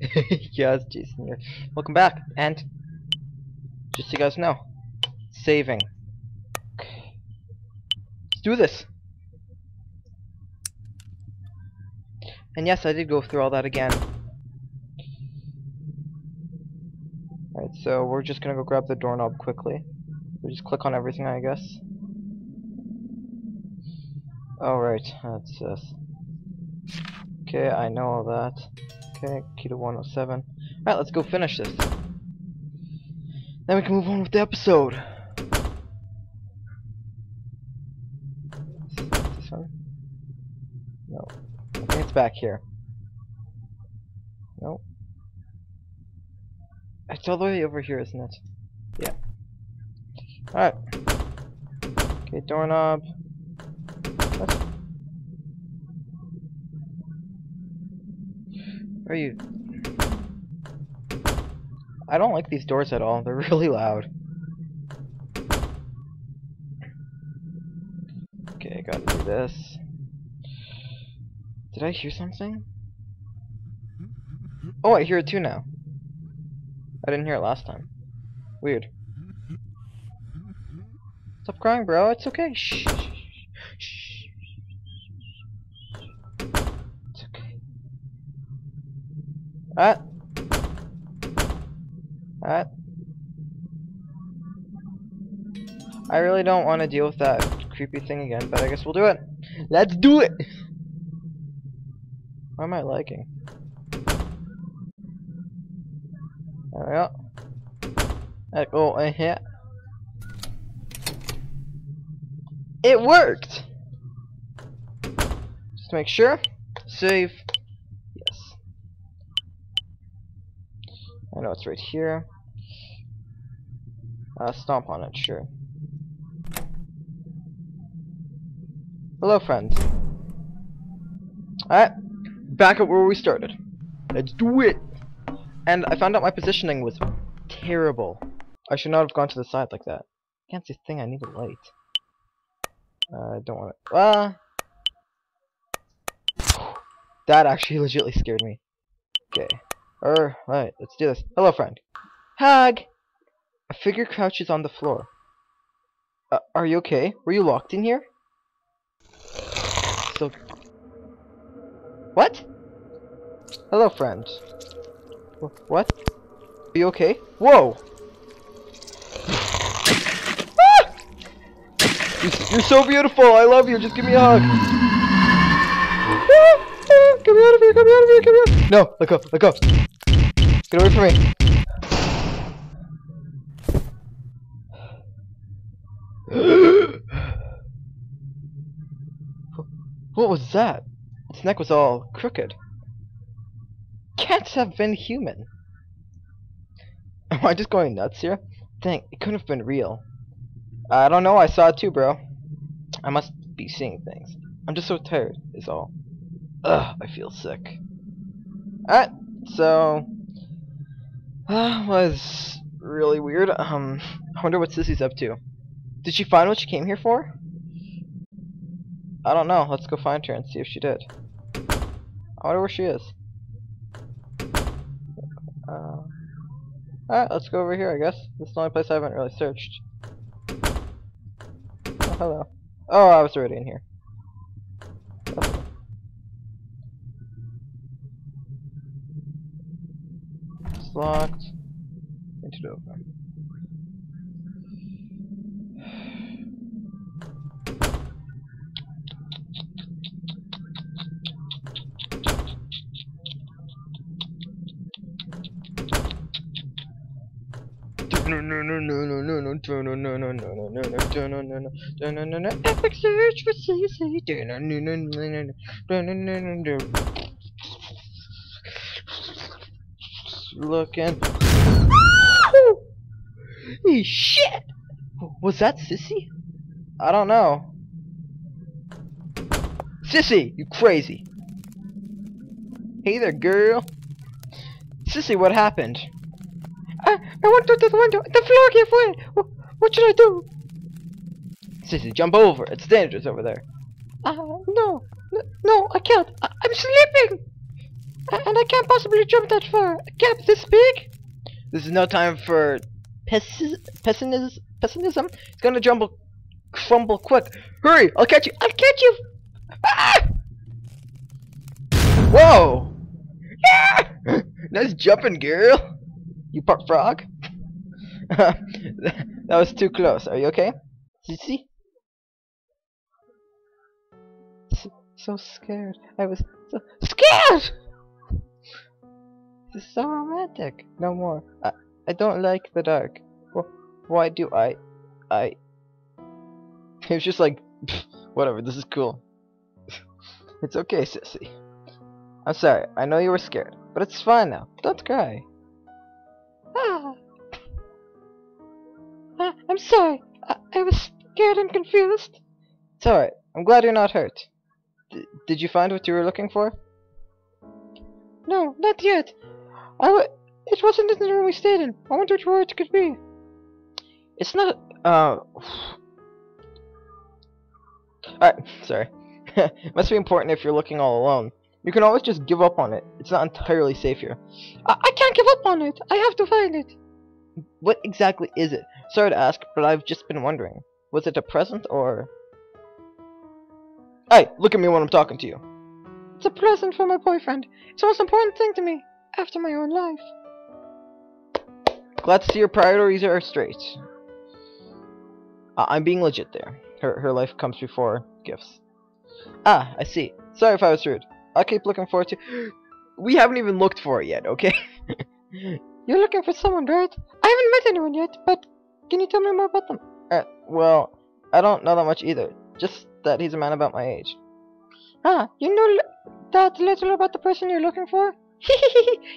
Yes, Jason here. Welcome back, and just so you guys know, saving. Okay. Let's do this. And yes, I did go through all that again. Alright, so we're just gonna go grab the doorknob quickly. We just click on everything, I guess. Alright, that's this. Okay, I know all that. Okay, key to 107. Alright, let's go finish this. Then we can move on with the episode. This one? No. I think it's back here. No. It's all the way over here, isn't it? Yeah. Alright. Okay, doorknob. What? Are you? I don't like these doors at all. They're really loud. Okay, I gotta do this. Did I hear something? Oh, I hear it too now. I didn't hear it last time. Weird. Stop crying, bro. It's okay. Shh. Shh. It's okay. Alright. Alright. I really don't want to deal with that creepy thing again, but I guess we'll do it. Let's do it! Why am I lagging? There we go. That go in here. It worked! Just to make sure. Save. Yes. I know it's right here. Stomp on it, sure. Hello, friends. Alright. Back at where we started. Let's do it! And I found out my positioning was terrible. I should not have gone to the side like that. Can't see a thing, I need a light. I don't want it. That actually legitimately scared me. Okay. Alright, let's do this. Hello, friend. Hag! A figure crouches on the floor. Are you okay? Were you locked in here? So. What? Hello, friend. What? Are you okay? Whoa! Ah! You're so beautiful! I love you! Just give me a hug! Ah! Ah! Get me out of here! Get me out of here! Get me out of here! No! Let go! Let go! Get away from me! What was that? Its neck was all crooked. Can't have been human. Am I just going nuts here? Dang, it couldn't have been real. I don't know, I saw it too, bro. I must be seeing things. I'm just so tired, is all. Ugh, I feel sick. Alright, so... That was really weird. I wonder what Sissy's up to. Did she find what she came here for? I don't know, let's go find her and see if she did. I wonder where she is. Alright, let's go over here, I guess. This is the only place I haven't really searched. Oh, hello. Oh, I was already in here. Okay. It's locked. Into the open. No, epic search for Sissy. Looking. Holy shit! Was that Sissy? I don't know. Sissy, you crazy. Hey there, girl. Sissy, what happened? I went through the window. The floor can't fly. What should I do? Sissy, jump over. It's dangerous over there. No. No, I can't. I'm sleeping. And I can't possibly jump that far. A gap this big? This is no time for pessimism. It's gonna crumble quick. Hurry! I'll catch you! I'll catch you! Ah! Whoa! Ah! Nice jumping, girl. You part frog. That was too close. Are you okay, Sissy? So scared. I was so scared. This is so romantic. No more. I don't like the dark. Why do I? It was just like, pff, whatever. This is cool. It's okay, Sissy. I'm sorry. I know you were scared, but it's fine now. Don't cry. Ah. I'm sorry. I was scared and confused. It's alright. I'm glad you're not hurt. Did you find what you were looking for? No, not yet. It wasn't in the room we stayed in. I wondered where it could be. It's not. Alright, sorry. Must be important if you're looking all alone. You can always just give up on it. It's not entirely safe here. I can't give up on it. I have to find it. What exactly is it? Sorry to ask, but I've just been wondering. Was it a present or? Hey, look at me when I'm talking to you. It's a present from my boyfriend. It's the most important thing to me, after my own life. Glad to see your priorities are straight. I'm being legit there. Her life comes before gifts. Ah, I see. Sorry if I was rude. I'll keep looking forward to. We haven't even looked for it yet, okay? You're looking for someone, right? I haven't met anyone yet, but can you tell me more about them? Well, I don't know that much either. Just that he's a man about my age. Ah, you know that little about the person you're looking for?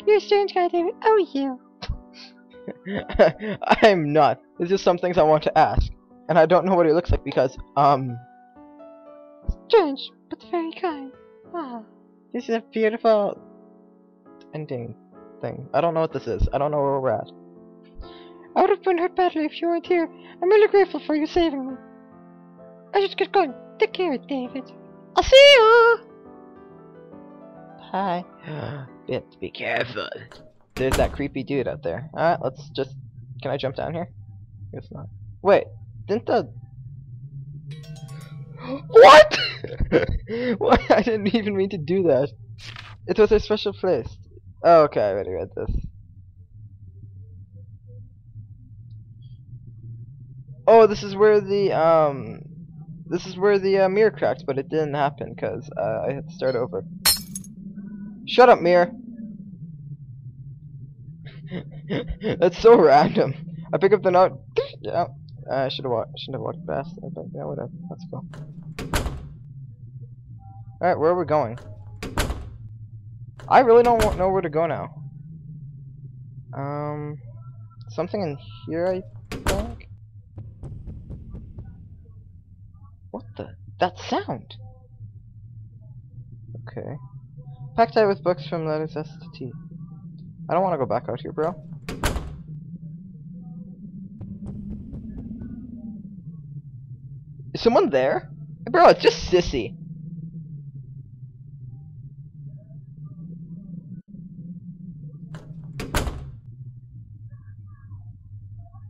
You're a strange guy, David. Oh, you. I'm not. There's just some things I want to ask, and I don't know what he looks like because, strange, but very kind. Ah, this is a beautiful ending thing. I don't know what this is. I don't know where we're at. I would have been hurt badly if you weren't here. I'm really grateful for you saving me. I should get going. Take care, David. I'll see you. Hi. We have to be careful. There's that creepy dude out there. Alright, let's just. Can I jump down here? Guess not. Wait, didn't the. What? What? I didn't even mean to do that. It was a special place. Oh, okay, I already read this. Oh, this is where the mirror cracked, but it didn't happen because I had to start over. Shut up, mirror. That's so random. I pick up the note. Yeah, I should have walked past it, but yeah, whatever. Let's go. All right, where are we going? I really don't know where to go now. Something in here, I think. What the? That sound! Okay. Packed out with books from letters S to T. I don't want to go back out here, bro. Is someone there? Bro, it's just Sissy.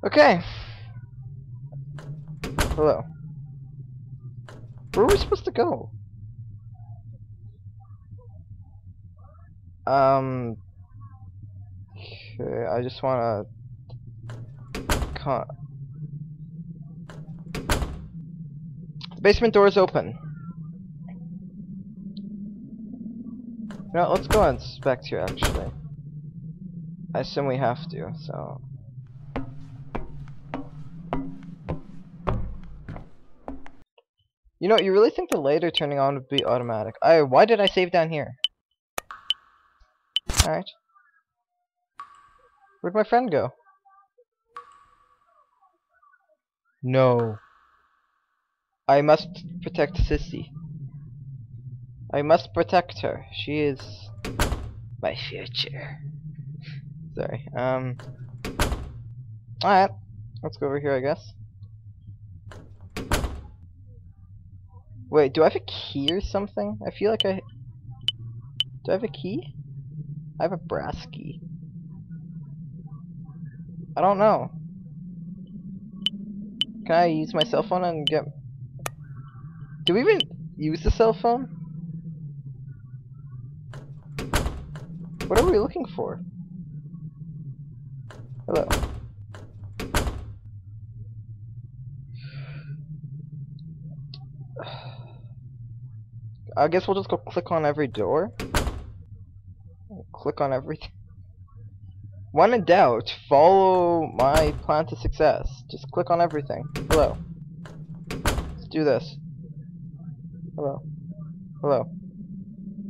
Okay. Hello. Where are we supposed to go? Okay, I just wanna. The basement door is open. No, let's go inspect here. Actually, I assume we have to. So. You know, you really think the later turning on would be automatic. Why did I save down here? Alright. Where'd my friend go? No. I must protect Sissy. I must protect her. She is my future. Sorry. Alright. Let's go over here, I guess. Wait, do I have a key or something? I feel like I... Do I have a key? I have a brass key. I don't know. Can I use my cell phone and get... Do we even use the cell phone? What are we looking for? Hello. I guess we'll just go click on every door. We'll click on everything. When in doubt, follow my plan to success. Just click on everything. Hello. Let's do this. Hello. Hello.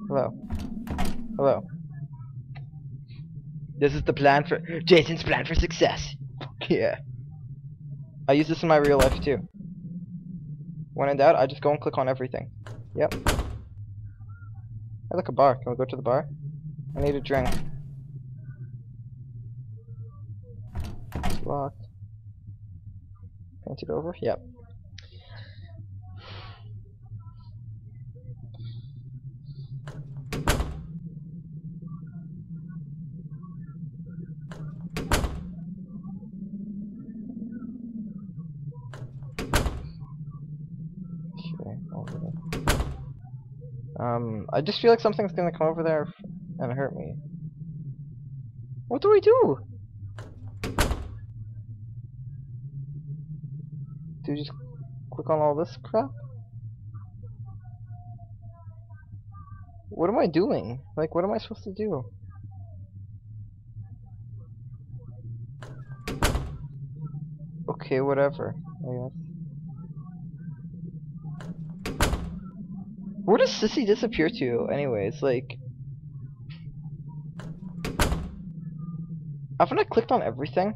Hello. Hello. This is the plan for Jason's plan for success. Yeah. I use this in my real life too. When in doubt, I just go and click on everything. Yep. I like a bar. Can we go to the bar? I need a drink. It's locked. Paint it over. Yep. I just feel like something's gonna come over there and hurt me. What do we do? Do we just click on all this crap? What am I doing? Like, what am I supposed to do? Okay, whatever, I guess. Where does Sissy disappear to, anyways? Like, haven't I clicked on everything?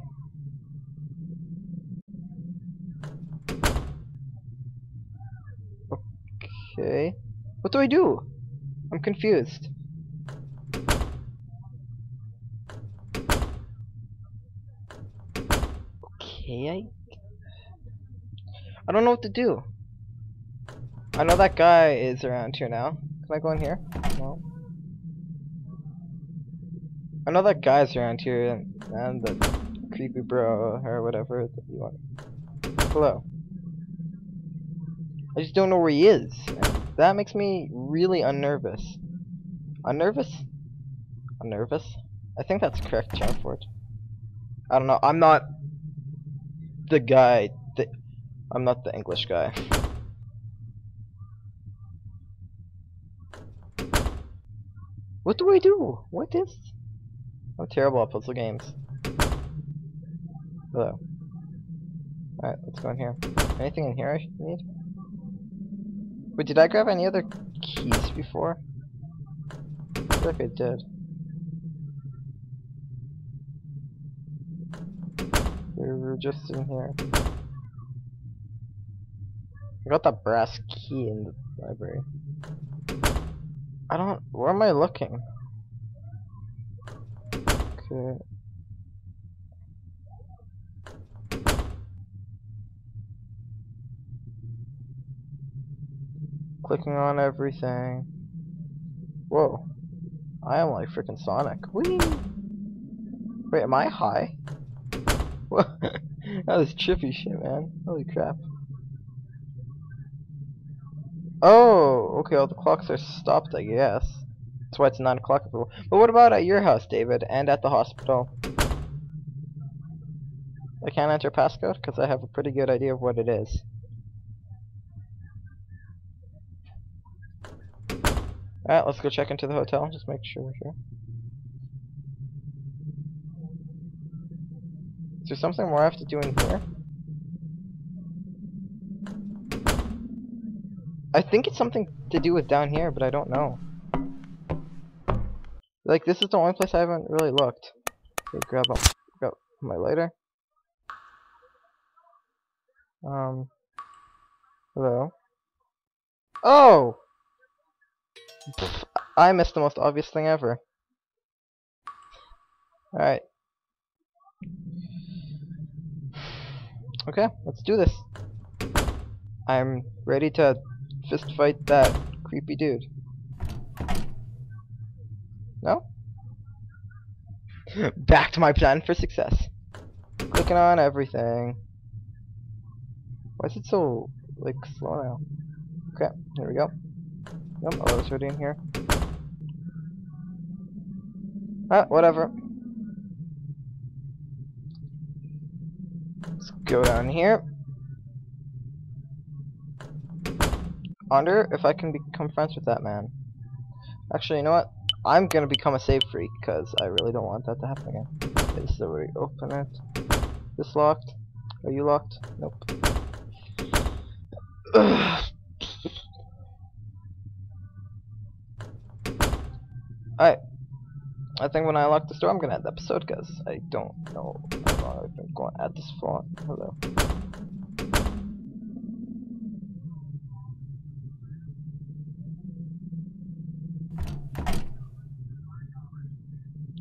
Okay. What do I do? I'm confused. Okay, I don't know what to do. I know that guy is around here now. Can I go in here? No. I know that guy's around here and the creepy bro or whatever that you want. Hello. I just don't know where he is. That makes me really unnervous. Unnervous? Unnervous? I think that's the correct term for it. I don't know. I'm not the guy. I'm not the English guy. What do I do? What is? I'm terrible at puzzle games. Hello. Alright, let's go in here. Anything in here I need? Wait, did I grab any other keys before? I feel like I did. We were just in here. I got that brass key in the library. I don't... Where am I looking? Okay. Clicking on everything. Whoa. I am like freaking Sonic. Whee! Wait, am I high? Whoa. That was trippy shit, man. Holy crap. Oh, okay, all the clocks are stopped, I guess. That's why it's 9 o'clock. But what about at your house, David, and at the hospital? I can't enter passcode, because I have a pretty good idea of what it is. Alright, let's go check into the hotel, just make sure we're here. Is there something more I have to do in here? I think it's something to do with down here, but I don't know. Like, this is the only place I haven't really looked. Okay, grab my lighter. Hello. Oh! Pff, I missed the most obvious thing ever. Alright. Okay, let's do this. I'm ready to fist fight that creepy dude. No? Back to my plan for success. Clicking on everything. Why is it so, like, slow now? Okay, here we go. Yep, oh, it's already in here. Ah, whatever. Let's go down here. I wonder if I can become friends with that man. Actually, you know what? I'm gonna become a save freak because I really don't want that to happen again. Okay, so we open it. This locked? Are you locked? Nope. Alright. I think when I lock this door, I'm gonna end the episode because I don't know how long I've been going at this font. Hello.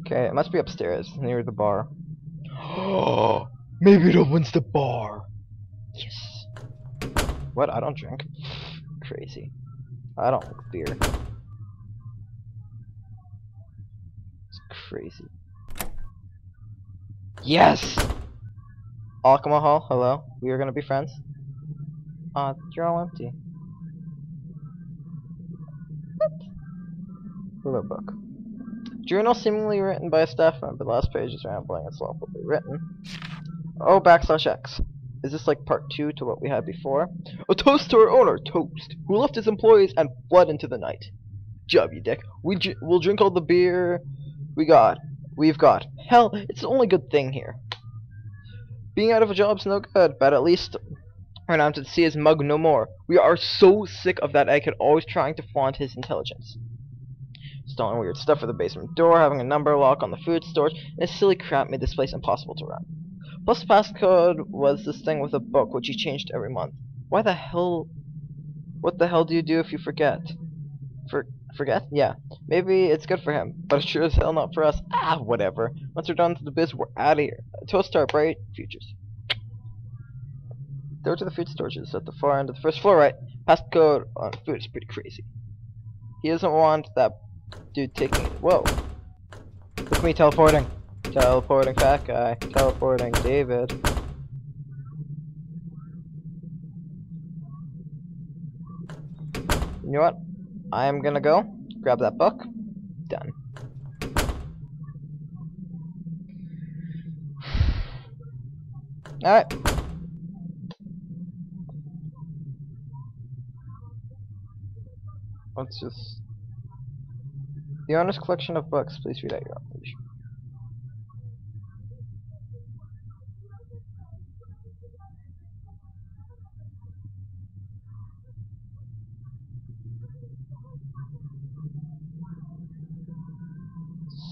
Okay, it must be upstairs, near the bar. Oh, maybe it opens the bar. Yes. What? I don't drink. Crazy. I don't like beer. It's crazy. Yes! Alcohol, hello. We are gonna be friends. You're all empty. What? Hello, book. Journal seemingly written by a staff member. The last page is rambling and sloppily written. Oh, \X. Is this like part 2 to what we had before? A toast to our owner, Toast, who left his employees and fled into the night. Job, you dick. We'll drink all the beer we've got. Hell, it's the only good thing here. Being out of a job's no good, but at least we're not to see his mug no more. We are so sick of that egghead always trying to flaunt his intelligence. Stolen weird stuff for the basement door, having a number lock on the food storage, and this silly crap made this place impossible to run. Plus the passcode was this thing with a book which he changed every month. Why the hell... What the hell do you do if you forget? Forget? Yeah. Maybe it's good for him, but it's sure as hell not for us. Ah, whatever. Once we're done to the biz, we're out of here. A toast to our bright futures. Door to the food storage is at the far end of the first floor, right? Passcode on food is pretty crazy. He doesn't want that... Dude, take me. Whoa. Look at me teleporting. Teleporting fat guy. Teleporting David. You know what? I am gonna go grab that book. Done. Alright. Let's just. The owner's collection of books, please read out your own page.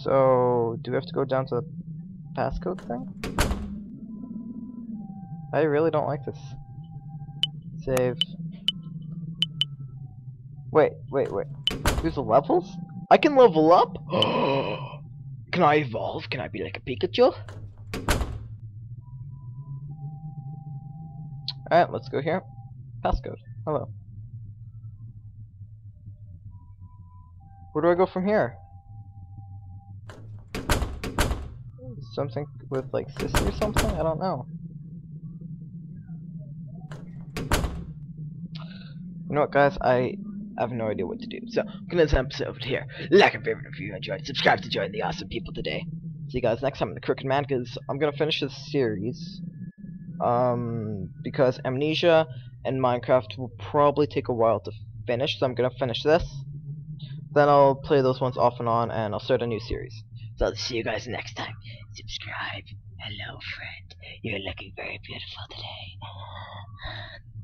So, do we have to go down to the passcode thing? I really don't like this. Save. Wait. There's the levels? I can level up? Can I evolve? Can I be like a Pikachu? Alright, let's go here. Passcode. Hello. Where do I go from here? Something with like Sissy or something? I don't know. You know what, guys? I have no idea what to do, so I'm gonna end this episode here. Like and favorite if you enjoyed, subscribe to join the awesome people today. See you guys next time in The Crooked Man, because I'm gonna finish this series. Because Amnesia and Minecraft will probably take a while to finish, so I'm gonna finish this. Then I'll play those ones off and on, and I'll start a new series. So I'll see you guys next time. Subscribe. Hello, friend. You're looking very beautiful today.